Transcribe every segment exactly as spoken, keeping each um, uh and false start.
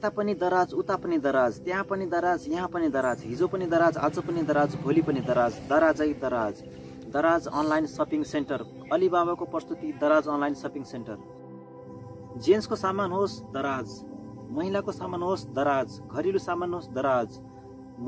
यता पनि दराज उता पनि दराज त्यहाँ पनि दराज यहाँ पनि दराज हिजो पनि दराज आज पनि दराज भोलि पनि दराज दराजै दराज दराज अनलाइन शपिङ सेन्टर अलीबाबाको प्रस्तुति दराज अनलाइन शपिङ सेन्टर जेन्ट्सको सामान होस् दराज महिलाको सामान होस् दराज घरेलु सामान होस् दराज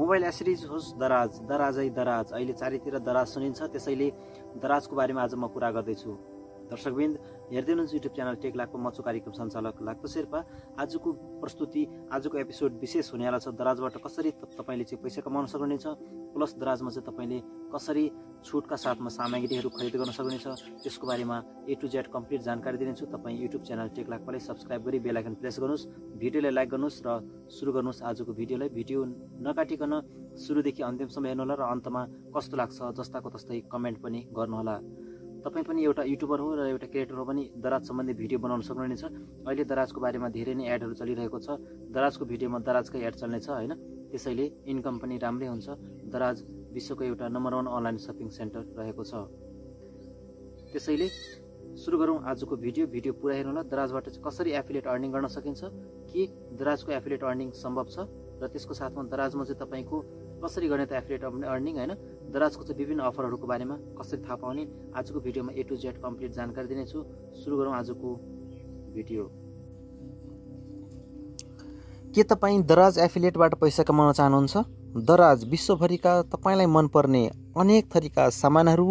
मोबाइल एक्सेसरिज होस् दराज दराजै दराज अहिले चारैतिर दराज सुनिन्छ त्यसैले दराजको बारेमा आज म कुरा गर्दै छु दर्शकवृन्द हेर्दै हुनुहुन्छ YouTube च्यानल टेक लकको म छु कार्यक्रम सञ्चालक लाक्पा शेर्पा आजको प्रस्तुति आजको एपिसोड विशेष हुनेवाला छ दराजबाट कसरी तपाईले चाहिँ पैसा कमाउन सक्नुहुन्छ प्लस दराजमा चाहिँ तपाईले कसरी छुटका साथमा सामग्रीहरू खरिद गर्न सक्नुहुन्छ त्यसको बारेमा ए टु जेड कम्प्लिट जानकारी दिनेछु तपाई YouTube च्यानल टेक लकलाई सब्स्क्राइब गरी बेल आइकन प्रेस गर्नुस् भिडियोलाई लाइक गर्नुस् र सुरु गर्नुस् आजको भिडियोलाई भिडियो नकाटिकन सुरुदेखि अन्त्यसम्म हेर्नुहोला र अन्तमा कस्तो लाग्छ जस्ताको तस्तै कमेन्ट पनि गर्नुहोला तपाई पनि एउटा युट्युबर हो र एउटा क्रिएटर हो पनि दराज सम्बन्धी भिडियो बनाउन सक्नुहुन्छ अहिले दराजको बारेमा धेरै नै एडहरु चलिरहेको छ दराजको भिडियोमा दराजकै एड चल्ने छ हैन त्यसैले इन्कम पनि राम्रै हुन्छ दराज विश्वको एउटा नम्बर एक अनलाइन शपिङ सेन्टर रहेको छ त्यसैले सुरु गरौँ आजको भिडियो भिडियो पुरा हेर्नुहोला दराजबाट कसरी एफिलिएट अर्निङ गर्न सकिन्छ के दराजको एफिलिएट अर्निङ सम्भव छ र त्यसको साथमा दराजमा चाहिँ तपाईको कसरी गर्ने त एफिलिएट अर्निङ हैन दराजको चाहिँ विभिन्न अफरहरुको बारेमा कसरी थाहा पाउने आजको भिडियोमा ए टु जेड कम्प्लिट जानकारी दिनेछु सुरु गरौँ आजको भिडियो के तपाई दराज एफिलिएटबाट पैसा कमाउन चाहनुहुन्छ दराज विश्वभरिका तपाईलाई मनपर्ने अनेक थरीका सामानहरु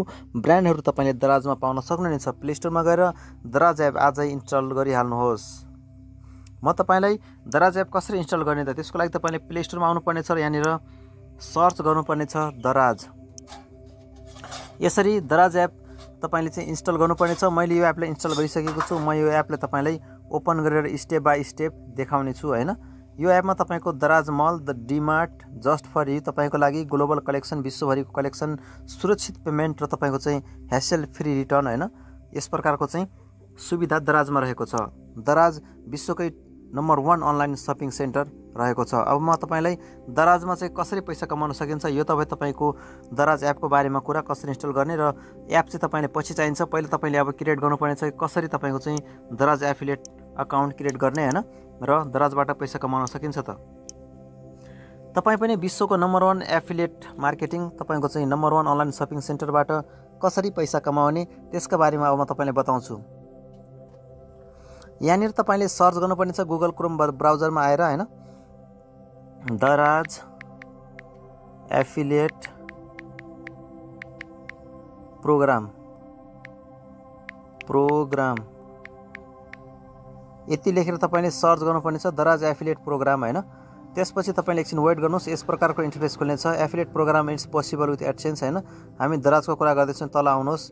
ब्रान्डहरु तपाईले दराजमा पाउन सक्नुहुनेछ प्ले स्टोरमा गएर दराज एप आजै इन्स्टल गरिहाल्नुहोस् म तपाईलाई दराज एप कसरी इन्स्टल गर्ने त त्यसको लागि तपाईले प्ले स्टोरमा आउनु पर्नेछ र यहाँ निर सर्च गर्नुपर्ने छ दराज यसरी दराज एप तपाईले चाहिँ इन्स्टल गर्नुपर्ने छ मैले यो एपलाई इन्स्टल गरिसकेको छु म यो एपलाई तपाईलाई ओपन गरेर स्टेप बाइ स्टेप देखाउने छु हैन यो एपमा तपाईको Daraz mall the DMart just for you तपाईको लागि ग्लोबल कलेक्सन विश्वभरिको कलेक्सन सुरक्षित पेमेन्ट र तपाईको चाहिँ ह्यासल फ्री रिटर्न हैन यस प्रकारको चाहिँ सुविधा दराजमा रहेको छ दराज विश्वकै नम्बर एक अनलाइन शपिङ सेन्टर रहेको छ अब म तपाईलाई दराजमा चाहिँ कसरी पैसा कमाउन सकिन्छ यो त भए तपाईको दराज एपको बारेमा कुरा कसरी इन्स्टल गर्ने र एप चाहिँ तपाईले पछि चाहिन्छ पहिला तपाईले अब क्रिएट गर्नुपर्ने छ कसरी तपाईको चाहिँ दराज एफिलिएट अकाउन्ट क्रिएट गर्ने हैन र दराजबाट पैसा कमाउन सकिन्छ त तपाई पनि विश्वको नम्बर एक एफिलिएट मार्केटिङ तपाईको चाहिँ नम्बर एक अनलाइन शपिङ सेन्टरबाट कसरी पैसा कमाउने त्यसको बारेमा अब म तपाईलाई बताउँछु यहाँ निर तपाईले सर्च गर्नुपर्ने छ Google Chrome ब्राउजरमा आएर हैन दराज एफिलिएट प्रोग्राम प्रोग्राम यति लेखेर तपाईले सर्च गर्नुपर्ने छ दराज एफिलिएट प्रोग्राम हैन त्यसपछि तपाईले एकछिन वेट गर्नुस् यस प्रकारको इन्टरफेस खुल्नेछ affiliate program it's possible with AdSense हैन हामी दराजको कुरा गर्दै छौं तल आउनुस्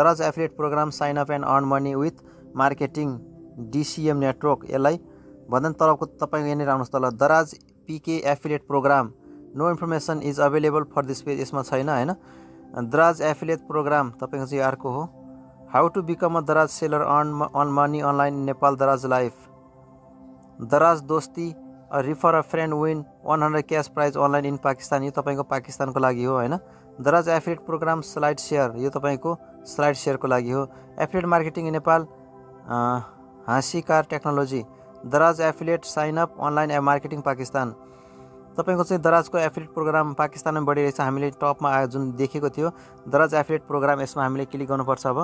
Daraz affiliate program sign up and earn money with marketing D C M Network यसलाई भन्दा तलको तपाईको यहाँ आउनुस् तल Daraz PK affiliate program no information is available for this page यसमा छैन हैन दराज एफिलिएट प्रोग्राम तपाईको चाहिँ अर्को हो how to become a Daraz seller earn on money online Nepal Daraz life Daraz दोस्ती a refer a friend win एक सय cash prize online in Pakistan यो तपाईको पाकिस्तानको लागि हो हैन दराज एफिलिएट प्रोग्राम स्लाइड शेयर यो तपाईको स्लाइड शेयरको लागि हो एफिलिएट मार्केटिङ इन नेपाल हाँसीकार technology Daraz affiliate sign up online app marketing Pakistan तपाईको चाहिँ दराजको एफिलिएट प्रोग्राम पाकिस्तानमा बढिरहेछ हामीले टपमा आयो जुन देखेको थियो दराज एफिलिएट प्रोग्राम यसमा हामीले क्लिक गर्नुपर्छ अब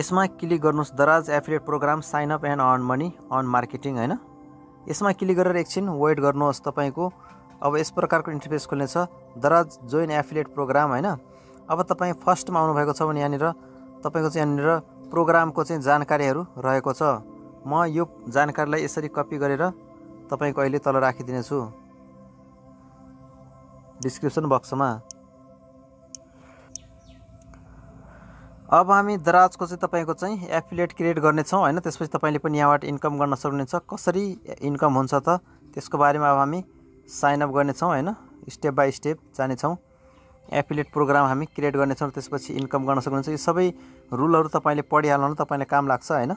यसमा क्लिक गर्नुस् Daraz affiliate program sign up and earn money on marketing हैन यसमा क्लिक गरेर एकछिन वेट गर्नुहोस् तपाईको अब यस प्रकारको इन्टरफेस खुल्नेछ दराज जोइन एफिलिएट प्रोग्राम हैन अब तपाईं फर्स्टमा आउनु भएको छ भने यहाँ निर तपाईको चाहिँ यहाँ निर प्रोग्रामको चाहिँ जानकारीहरु रहेको छ म यो जानकारीलाई यसरी कपी गरेर तपाईको अहिले तल राखिदिने छु डिस्क्रिप्सन बक्समा अब हामी दराजको चाहिँ तपाईको चाहिँ एफिलिएट क्रिएट गर्ने छौ हैन त्यसपछि तपाईले पनि यहाँबाट इन्कम गर्न सक्नुहुन्छ कसरी इन्कम हुन्छ त त्यसको बारेमा अब हामी साइन अप गर्ने छौ हैन स्टेप बाइ स्टेप जाने छौ एफिलिएट प्रोग्राम हामी क्रिएट गर्ने छौ त्यसपछि इन्कम गर्न सक्नुहुन्छ यो सबै रुलहरु तपाईले पढिहाल्नु तपाईलाई काम लाग्छ हैन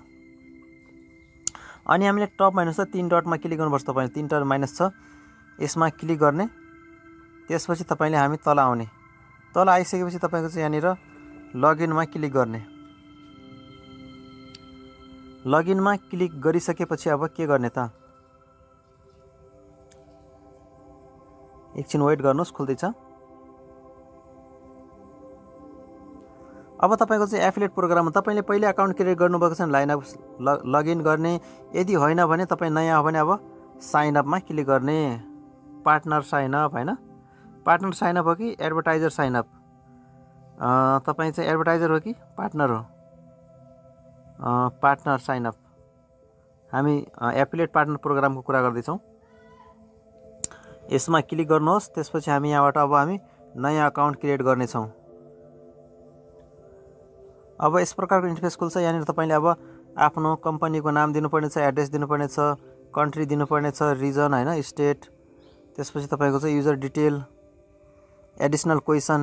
अनि हामीले टप माइनस छ तीन डटमा क्लिक गर्नुपर्छ तपाईले तीन डट माइनस छ यसमा क्लिक गर्ने त्यसपछि तपाईले हामी तल आउने तल आइसकेपछि तपाईको चाहिँ यहाँ निर लगइनमा क्लिक गर्ने लगइन में क्लिक गरिसकेपछि अब के गर्ने त एकछिन वेट गर्नुस् खुल्दैछ। अब तपाईको चाहिँ एफिलिएट प्रोग्राम तपाईले पहिले अकाउन्ट क्रिएट गर्नुभएको छ लाइन अप लगइन गर्ने, यदि होइन भने तपाई नयाँ हो भने अब साइन अप मा क्लिक गर्ने, पार्टनर साइन अप हैन, पार्टनर साइन अप हो कि एडभर्टाइजर साइन अप, तपाई चाहिँ एडभर्टाइजर हो कि पार्टनर हो, पार्टनर साइन अप। हामी एफिलिएट पार्टनर प्रोग्राम को कुरा गर्दै छौं, यसमा क्लिक गर्नुहोस्। त्यसपछि हामी यहाँबाट अब हामी नयाँ अकाउन्ट क्रिएट गर्ने छौं। अब यस प्रकारको इन्टरफेस खुल्छ। यहाँ तपाईले अब आफ्नो कम्पनीको नाम दिनुपर्नेछ, एड्रेस दिनुपर्नेछ, कन्ट्री दिनुपर्नेछ, रिजन हैन, स्टेट, त्यसपछि तपाईको चाहिँ युजर डिटेल, एडिशनल क्वेशन।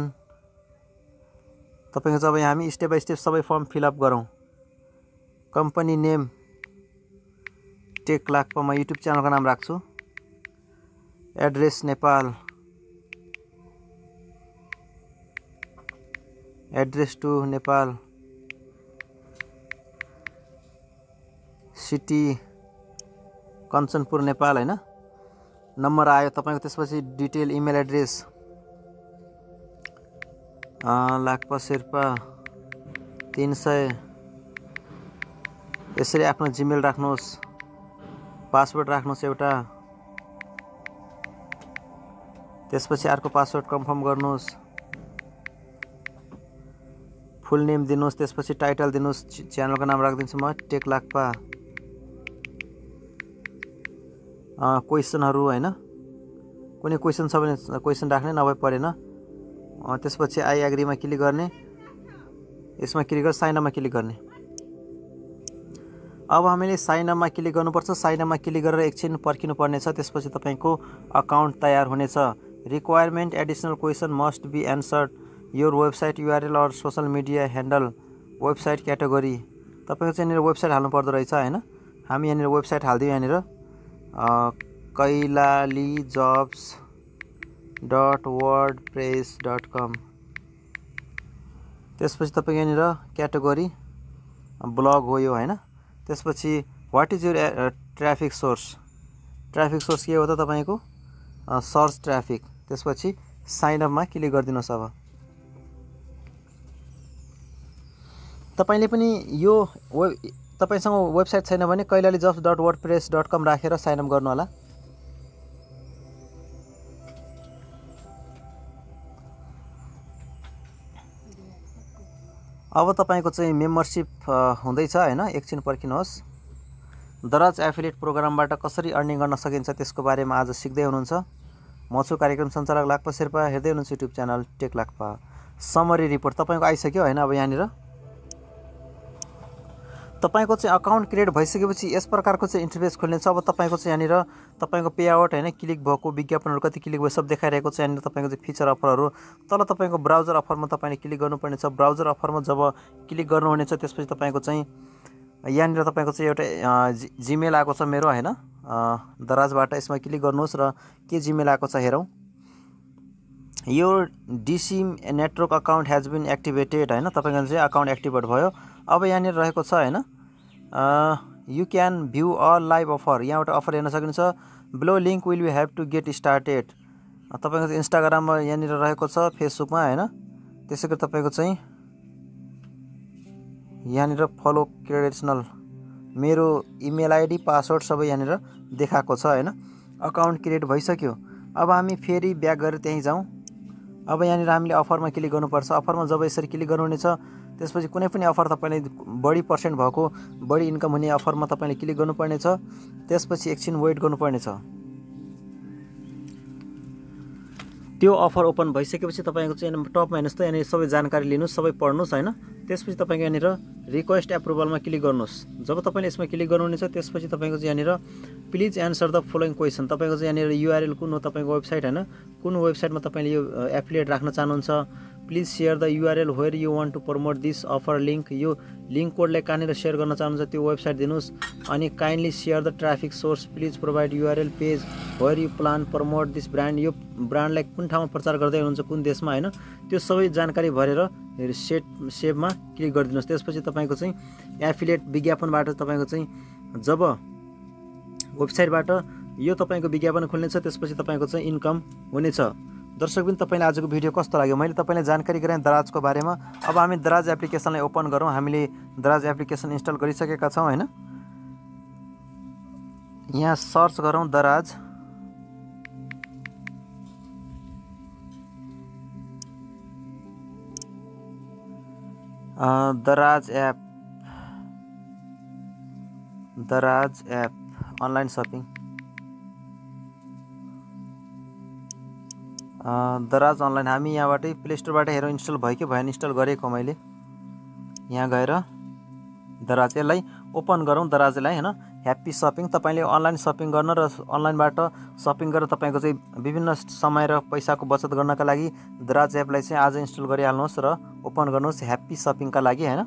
तपाईको चाहिँ अब हामी स्टेप बाइ स्टेप सबै फर्म फिल अप गरौँ। कंपनी नेम टेक लक पर मैं यूट्यूब चैनल का नाम राख्छु, address Nepal, address two Nepal, city Kanchanpur Nepal हैन, नंबर आयो तपाईको। त्यसपछि detail email address Lakhpa Sherpa तीन सय यसरी आफ्नो जीमेल राख्नुहोस्, पासवर्ड राख्नुहोस् एउटा, त्यसपछि अर्को पासवर्ड कन्फर्म गर्नुहोस्, फुल नेम दिनुहोस्, त्यसपछि टाइटल दिनुहोस्, च्यानलको नाम राख्दिन्छु म टेक लाखपा, क्वेशनहरु हैन, कुनै क्वेशन छ भने क्वेशन राख्ने नभए परेन। त्यसपछि आई एग्रीमा क्लिक गर्ने, यसमा क्लिक गर् साइन अपमा क्लिक गर्ने। अब हामीले साइन अपमा क्लिक गर्नुपर्छ। साइन अपमा क्लिक गरेर एकछिन पर्खिनु पर्ने छ, त्यसपछि तपाईको अकाउन्ट तयार हुनेछ। Requirement additional question must be answered, your website URL और social media handle, website category. तपाईको चाहिँ यहाँ वेबसाइट हाल्नु पर्दो रहेछ हैन, हामी यहाँ वेबसाइट हाल्दियौ। यहाँ kailalijobs dot WordPress dot com. त्यसपछि तपाईको यहाँ क्याटेगोरी ब्लग हो यो हैन। त्यसपछि what is your traffic source, traffic source के हो त तपाईको सर्च ट्राफिक। त्यसपछि साइन अपमा क्लिक गर्दिनुस्। अब तपाईले पनि यो तपाईसँग वेबसाइट छैन भने kailalijobs dot WordPress dot com राखेर साइन अप गर्नु होला। अब तपाईको चाहिँ मेम्बरशिप हुँदैछ हैन, एकछिन पर्खिनुहोस्। दराज एफिलिएट प्रोग्रामबाट कसरी अर्निङ गर्न सकिन्छ त्यसको बारेमा आज सिक्दै हुनुहुन्छ। म छु कार्यक्रम सञ्चालक लाखपा शेर्पा, हेर्दै हुनुहुन्छ YouTube channel tech Lakhpa. Summary report तपाईको आइसक्यो हैन। अब यहाँनिर तपाईको चाहिँ अकाउन्ट क्रिएट भइसकेपछि यस प्रकारको चाहिँ इन्टरफेस खोल्नेछ। अब तपाईको चाहिँ यहाँनिर तपाईको पे आउट हैन, क्लिक भएको विज्ञापनहरु कति क्लिक भयो सब देखाइरहेको छ। यहाँनिर तपाईको चाहिँ फिचर अफरहरु, तल तपाईको ब्राउजर अफरमा तपाईले क्लिक गर्नुपर्ने छ। ब्राउजर अफरमा जब क्लिक गर्नुहुने छ त्यसपछि तपाईको चाहिँ यहाँनिर तपाईको चाहिँ एउटा जीमेल आको छ मेरो हैन दराजबाट, यसमा क्लिक गर्नुहोस् र के जीमेल आको छ हेरौं। Your DCM network account has been activated हैन, तपाईको चाहिँ अकाउन्ट एक्टिभेट भयो। अब यहाँनिर रहेको छ हैन you can view all live offer, यहाँबाट अफर हेर्न सकिन्छ। Below link will you have to get started, तपाईको चाहिँ इन्स्टाग्राममा यहाँनिर रहेको छ, फेसबुकमा हैन, त्यसैगरी तपाईको चाहिँ यहाँनिर फलो क्रेडेन्शियल, मेरो इमेल आईडी, पासवर्ड सबै यहाँनिर देखाएको छ हैन। अकाउन्ट क्रिएट भइसक्यो। अब हामी फेरि ब्याक गरेर त्यही जाऊ। अब यहाँनिर हामीले अफरमा क्लिक गर्नुपर्छ। अफरमा जब यसरी क्लिक गर्नुहुनेछ त्यसपछि कुनै पनि अफर तपाईले बढी पर्सेन्ट भएको, बढी इन्कम हुने अफरमा तपाईले क्लिक गर्नुपर्ने छ। त्यसपछि एकछिन वेट गर्नुपर्ने छ। त्यो अफर ओपन भइसकेपछि तपाईको चाहिँ टपमा हेर्नुस् त, यहाँ सबै जानकारी लिनुस्, सबै पढ्नुस् हैन। त्यसपछि तपाईको यहाँनिर रिक्वेस्ट एप्रुभलमा क्लिक गर्नुस्। जब तपाईले यसमा क्लिक गर्नुहुनेछ त्यसपछि तपाईको चाहिँ यहाँनिर please answer the following question, तपाईको चाहिँ यहाँनिर यूआरएल कुन हो, तपाईको वेबसाइट हैन, कुन वेबसाइटमा तपाईले यो एफिलिएट राख्न चाहनुहुन्छ, Please share the U R L where you want to promote this offer link. You link code like ani share garna chahnu tyo website dinus ani kindly share the traffic source. Please provide U R L page where you plan promote this brand. You brand like kun ठाउँमा प्रचार गर्दै हुनुहुन्छ कुन देशमा हैन त्यो सबै जानकारी भरेर सेट सेभमा क्लिक गरिदिनुस्. त्यसपछि तपाईको चाहिँ एफिलिएट विज्ञापनबाट तपाईको चाहिँ जब वेबसाइटबाट यो तपाईको विज्ञापन खोल्नेछ त्यसपछि तपाईको चाहिँ इन्कम हुनेछ. दर्शकबिन तपाईलाई आजको भिडियो कस्तो लाग्यो? मैले तपाईलाई जानकारी गराएँ दराजको बारेमा. अब हामी दराज एप्लिकेसनलाई ओपन गरौँ. हामीले दराज एप्लिकेसन इन्स्टल गरिसकेका छौँ हैन. यहाँ सर्च गरौँ दराज. A Daraz app Daraz app online shopping Daraz online हामी यहाँबाटै प्ले स्टोरबाट हेरौँ इन्स्टल भयो कि भएन. इन्स्टल गरेको मैले यहाँ गएर दराज यसलाई ओपन गरौँ. दराजलाई हैन ह्याप्पी शपिङ. तपाईले अनलाइन शपिङ गर्न र अनलाइनबाट शपिङ गरेर तपाईको चाहिँ विभिन्न समय र पैसाको बचत गर्नका लागि दराज एपलाई चाहिँ आज इन्स्टल गरिहाल्नुहोस् र ओपन गर्नुहोस् ह्याप्पी शपिङका लागि हैन.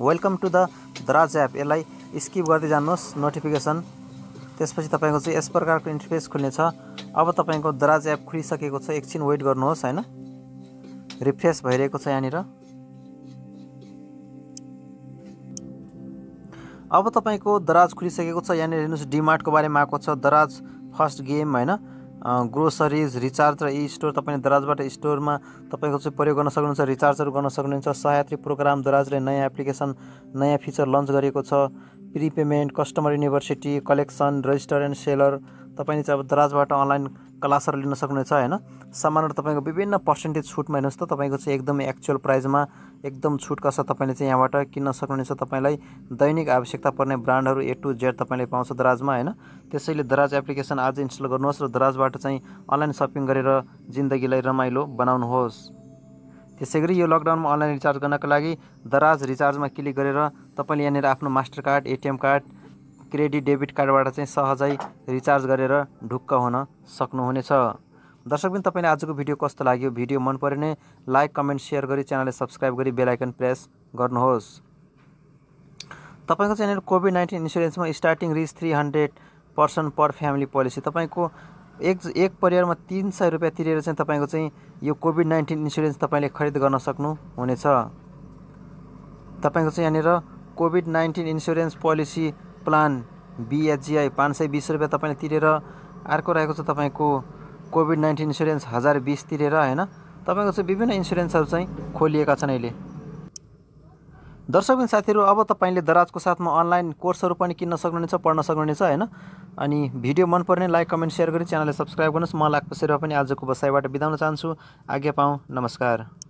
Welcome to the Daraz app. यसलाई स्किप गर्दै जानुहोस् नोटिफिकेसन. त्यसपछि तपाईको चाहिँ यस प्रकारको इन्टरफेस खुल्नेछ. अब तपाईको दराज एप खुलिसकेको छ. एकछिन वेट गर्नुहोस् हैन. रिफ्रेश भइरहेको छ यानी र. अब तपाईको दराज खुलिसकेको छ. यहाँ हेर्नुस् डीमार्टको बारेमा आएको छ. दराज फर्स्ट गेम हैन. ग्रोसरीज रिचार्ज र ई स्टोर तपाईले दराजबाट स्टोरमा तपाईको चाहिँ प्रयोग गर्न सक्नुहुन्छ. रिचार्जहरु गर्न सक्नुहुन्छ. सहायत्री प्रोग्राम दराजले नयाँ एप्लिकेसन नयाँ फिचर लन्च गरेको छ. Prepayment customer university collection register and seller तपाईले चाहिँ अब दराजबाट अनलाइन क्लासहरु लिन सक्नुहुन्छ हैन. सामानहरु तपाईको विभिन्न पर्सेन्टेज छुटमा हेर्नुस् त. तपाईको चाहिँ एकदम एक्चुअल प्राइसमा एकदम छुटका साथ तपाईले चाहिँ यहाँबाट किन्न सक्नुहुन्छ. तपाईलाई दैनिक आवश्यकता पर्ने ब्रान्डहरु ए टु जेड तपाईले पाउँछ दराजमा हैन. त्यसैले दराज एप्लिकेसन आज इन्स्टल गर्नुहोस् र दराजबाट चाहिँ अनलाइन शपिङ गरेर जिन्दगीलाई रमाइलो बनाउनुहोस्. त्यसैगरी यो लकडाउनमा अनलाइन रिचार्ज गर्नका लागि दराज रिचार्जमा क्लिक गरेर तपाईले यहाँनिर आफ्नो master card ATM card credit debit कार्डबाट चाहिँ सहजै रिचार्ज गरेर ढुक्क हुन सक्नुहुनेछ. दर्शकबिन तपाईलाई आजको भिडियो कस्तो लाग्यो? भिडियो मन पर्यो भने लाइक कमेन्ट शेयर गरी च्यानलले सब्स्क्राइब गरी बेल आइकन प्रेस गर्नुहोस्. तपाईको च्यानल कोभिड नाइन्टीन इन्स्योरेन्समा starting reach three hundred percent per family policy. तपाईको एक एक परिवारमा तीन सय रुपैयाँ तिरेर चाहिँ तपाईको चाहिँ यो कोभिड नाइन्टीन इन्स्योरेन्स तपाईले खरिद गर्न सक्नुहुनेछ. तपाईको चाहिँ यहाँनिर COVID nineteen insurance policy plan BHGI पांच सौ बीस रुपया तपाईले तिरेर अर्को रहेको छ तपाईको कोभिड नाइन्टीन इन्स्योरेन्स हजार बीस तिरेर हैन. तपाईको चाहिँ विभिन्न इन्स्योरेन्सहरु चाहिँ खोलिएका छन् अहिले. दर्शकबिन साथीहरु अब तपाईले दराजको साथमा अनलाइन कोर्सहरु पनि किन्न सक्नुहुनेछ पढ्न सक्नुहुनेछ हैन. अनि भिडियो मन पर्ने लाइक कमेन्ट शेयर गरी च्यानलले सब्स्क्राइब गर्नुस्. म लाख पसेर पनि आजको बसाइबाट बिदा हुन चाहन्छु. आज्ञा पाऊ. नमस्कार.